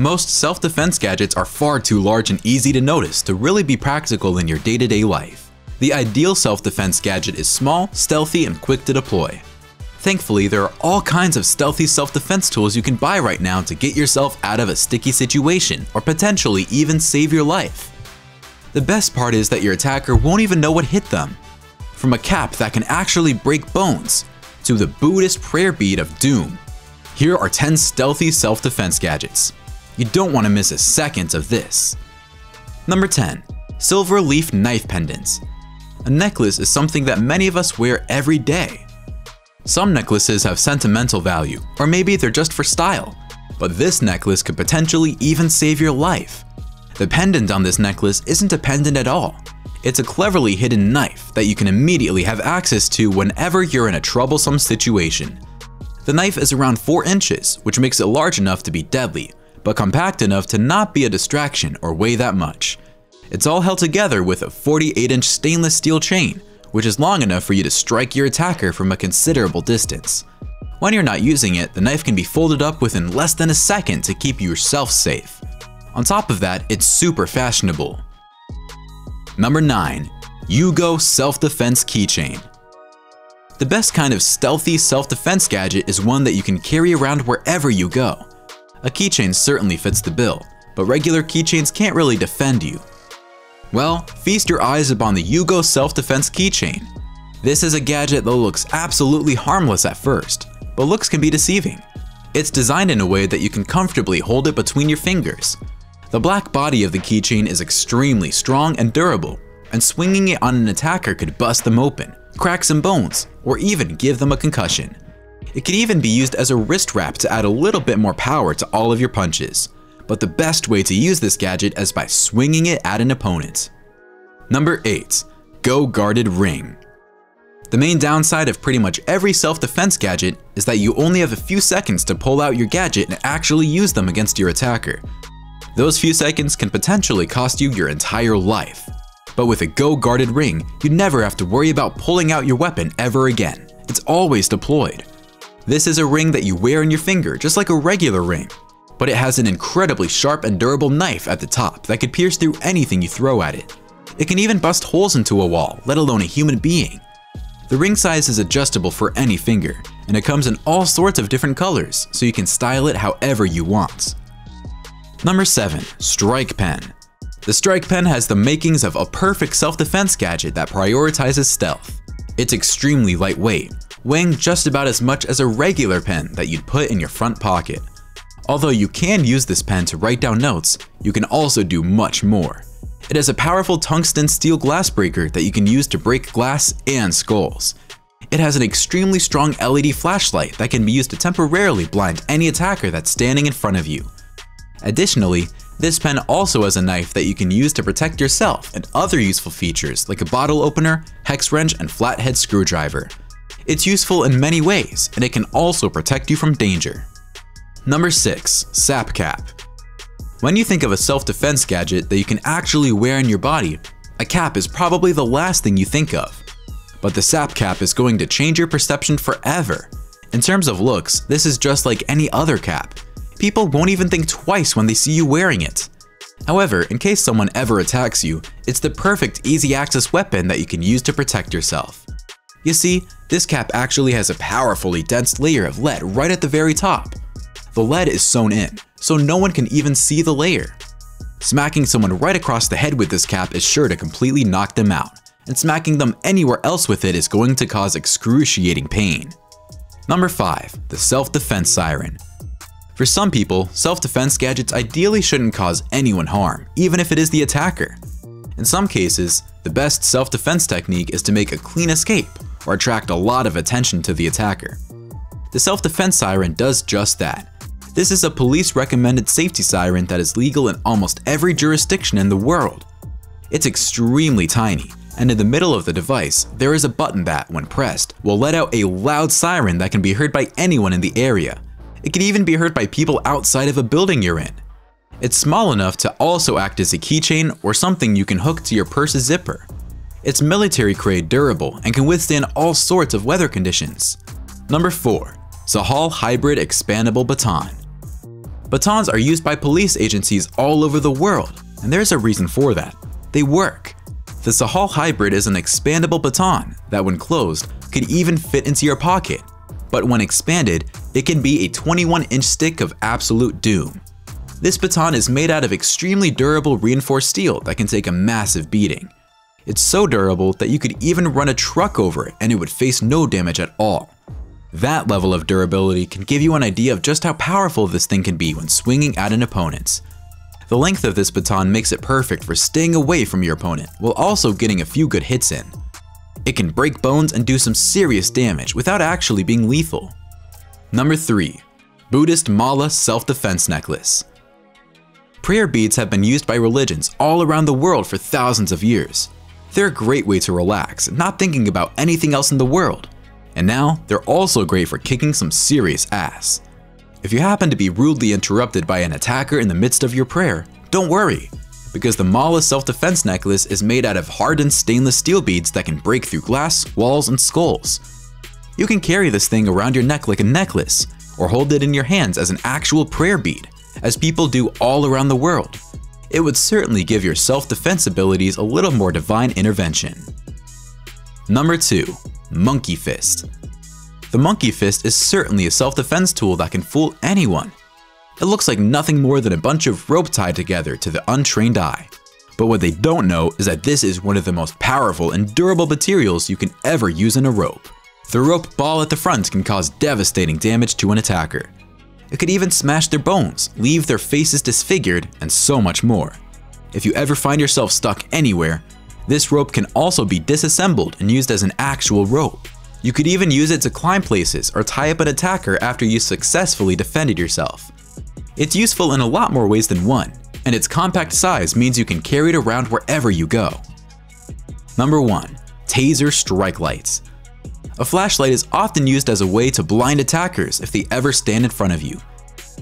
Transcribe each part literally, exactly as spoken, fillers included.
Most self-defense gadgets are far too large and easy to notice to really be practical in your day-to-day life. The ideal self-defense gadget is small, stealthy, and quick to deploy. Thankfully, there are all kinds of stealthy self-defense tools you can buy right now to get yourself out of a sticky situation or potentially even save your life. The best part is that your attacker won't even know what hit them. From a cap that can actually break bones, to the Buddhist prayer bead of doom, here are ten stealthy self-defense gadgets. You don't want to miss a second of this. Number ten. Silver leaf knife pendants. A necklace is something that many of us wear every day. Some necklaces have sentimental value, or maybe they're just for style, but this necklace could potentially even save your life. The pendant on this necklace isn't a pendant at all. It's a cleverly hidden knife that you can immediately have access to whenever you're in a troublesome situation. The knife is around four inches, which makes it large enough to be deadly, but compact enough to not be a distraction or weigh that much. It's all held together with a forty-eight inch stainless steel chain, which is long enough for you to strike your attacker from a considerable distance. When you're not using it, the knife can be folded up within less than a second to keep yourself safe. On top of that, it's super fashionable. Number nine. Yoogo Self-Defense Keychain. The best kind of stealthy self-defense gadget is one that you can carry around wherever you go. A keychain certainly fits the bill, but regular keychains can't really defend you. Well, feast your eyes upon the Yoogo Self-Defense Keychain. This is a gadget that looks absolutely harmless at first, but looks can be deceiving. It's designed in a way that you can comfortably hold it between your fingers. The black body of the keychain is extremely strong and durable, and swinging it on an attacker could bust them open, crack some bones, or even give them a concussion. It could even be used as a wrist wrap to add a little bit more power to all of your punches. But the best way to use this gadget is by swinging it at an opponent. Number eight. Go Guarded Ring. The main downside of pretty much every self-defense gadget is that you only have a few seconds to pull out your gadget and actually use them against your attacker. Those few seconds can potentially cost you your entire life. But with a Go Guarded Ring, you never have to worry about pulling out your weapon ever again. It's always deployed. This is a ring that you wear in your finger just like a regular ring, but it has an incredibly sharp and durable knife at the top that could pierce through anything you throw at it. It can even bust holes into a wall, let alone a human being. The ring size is adjustable for any finger, and it comes in all sorts of different colors, so you can style it however you want. Number seven. Strike Pen. The Strike Pen has the makings of a perfect self-defense gadget that prioritizes stealth. It's extremely lightweight, weighing just about as much as a regular pen that you'd put in your front pocket. Although you can use this pen to write down notes, you can also do much more. It has a powerful tungsten steel glass breaker that you can use to break glass and skulls. It has an extremely strong L E D flashlight that can be used to temporarily blind any attacker that's standing in front of you. Additionally, this pen also has a knife that you can use to protect yourself and other useful features like a bottle opener, hex wrench, and flathead screwdriver. It's useful in many ways, and it can also protect you from danger. Number six. Sap Cap. When you think of a self-defense gadget that you can actually wear in your body, a cap is probably the last thing you think of. But the Sap Cap is going to change your perception forever. In terms of looks, this is just like any other cap. People won't even think twice when they see you wearing it. However, in case someone ever attacks you, it's the perfect easy access weapon that you can use to protect yourself. You see, this cap actually has a powerfully dense layer of lead right at the very top. The lead is sewn in, so no one can even see the layer. Smacking someone right across the head with this cap is sure to completely knock them out, and smacking them anywhere else with it is going to cause excruciating pain. Number five. The Self-Defense Siren. For some people, self-defense gadgets ideally shouldn't cause anyone harm, even if it is the attacker. In some cases, the best self-defense technique is to make a clean escape or attract a lot of attention to the attacker. The self-defense siren does just that. This is a police-recommended safety siren that is legal in almost every jurisdiction in the world. It's extremely tiny, and in the middle of the device, there is a button that, when pressed, will let out a loud siren that can be heard by anyone in the area. It can even be heard by people outside of a building you're in. It's small enough to also act as a keychain or something you can hook to your purse's zipper. It's military-grade durable and can withstand all sorts of weather conditions. Number four. Zahal Hybrid Expandable Baton. Batons are used by police agencies all over the world, and there's a reason for that. They work. The Zahal Hybrid is an expandable baton that, when closed, could even fit into your pocket. But when expanded, it can be a twenty-one inch stick of absolute doom. This baton is made out of extremely durable reinforced steel that can take a massive beating. It's so durable that you could even run a truck over it and it would face no damage at all. That level of durability can give you an idea of just how powerful this thing can be when swinging at an opponent. The length of this baton makes it perfect for staying away from your opponent while also getting a few good hits in. It can break bones and do some serious damage without actually being lethal. Number three. Buddhist Mala Self-Defense Necklace. Prayer beads have been used by religions all around the world for thousands of years. They're a great way to relax, not thinking about anything else in the world. And now, they're also great for kicking some serious ass. If you happen to be rudely interrupted by an attacker in the midst of your prayer, don't worry, because the Mala Self-Defense Necklace is made out of hardened stainless steel beads that can break through glass, walls, and skulls. You can carry this thing around your neck like a necklace, or hold it in your hands as an actual prayer bead, as people do all around the world. It would certainly give your self-defense abilities a little more divine intervention. Number two. Monkey Fist. The Monkey Fist is certainly a self-defense tool that can fool anyone. It looks like nothing more than a bunch of rope tied together to the untrained eye. But what they don't know is that this is one of the most powerful and durable materials you can ever use in a rope. The rope ball at the front can cause devastating damage to an attacker. It could even smash their bones, leave their faces disfigured, and so much more. If you ever find yourself stuck anywhere, this rope can also be disassembled and used as an actual rope. You could even use it to climb places or tie up an attacker after you successfully defended yourself. It's useful in a lot more ways than one, and its compact size means you can carry it around wherever you go. Number one. Taser Strike Lights. A flashlight is often used as a way to blind attackers if they ever stand in front of you.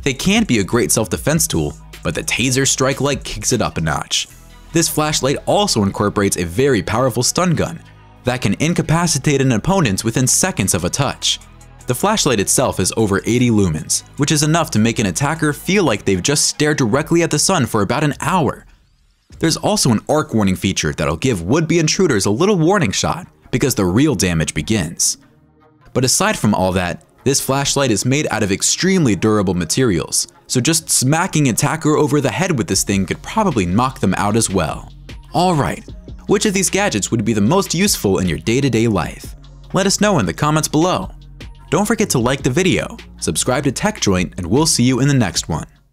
They can be a great self-defense tool, but the Taser Strike Light kicks it up a notch. This flashlight also incorporates a very powerful stun gun that can incapacitate an opponent within seconds of a touch. The flashlight itself is over eighty lumens, which is enough to make an attacker feel like they've just stared directly at the sun for about an hour. There's also an arc warning feature that'll give would-be intruders a little warning shot, because the real damage begins. But aside from all that, this flashlight is made out of extremely durable materials, so just smacking an attacker over the head with this thing could probably knock them out as well. Alright, which of these gadgets would be the most useful in your day-to-day life? Let us know in the comments below. Don't forget to like the video, subscribe to TechJoint, and we'll see you in the next one.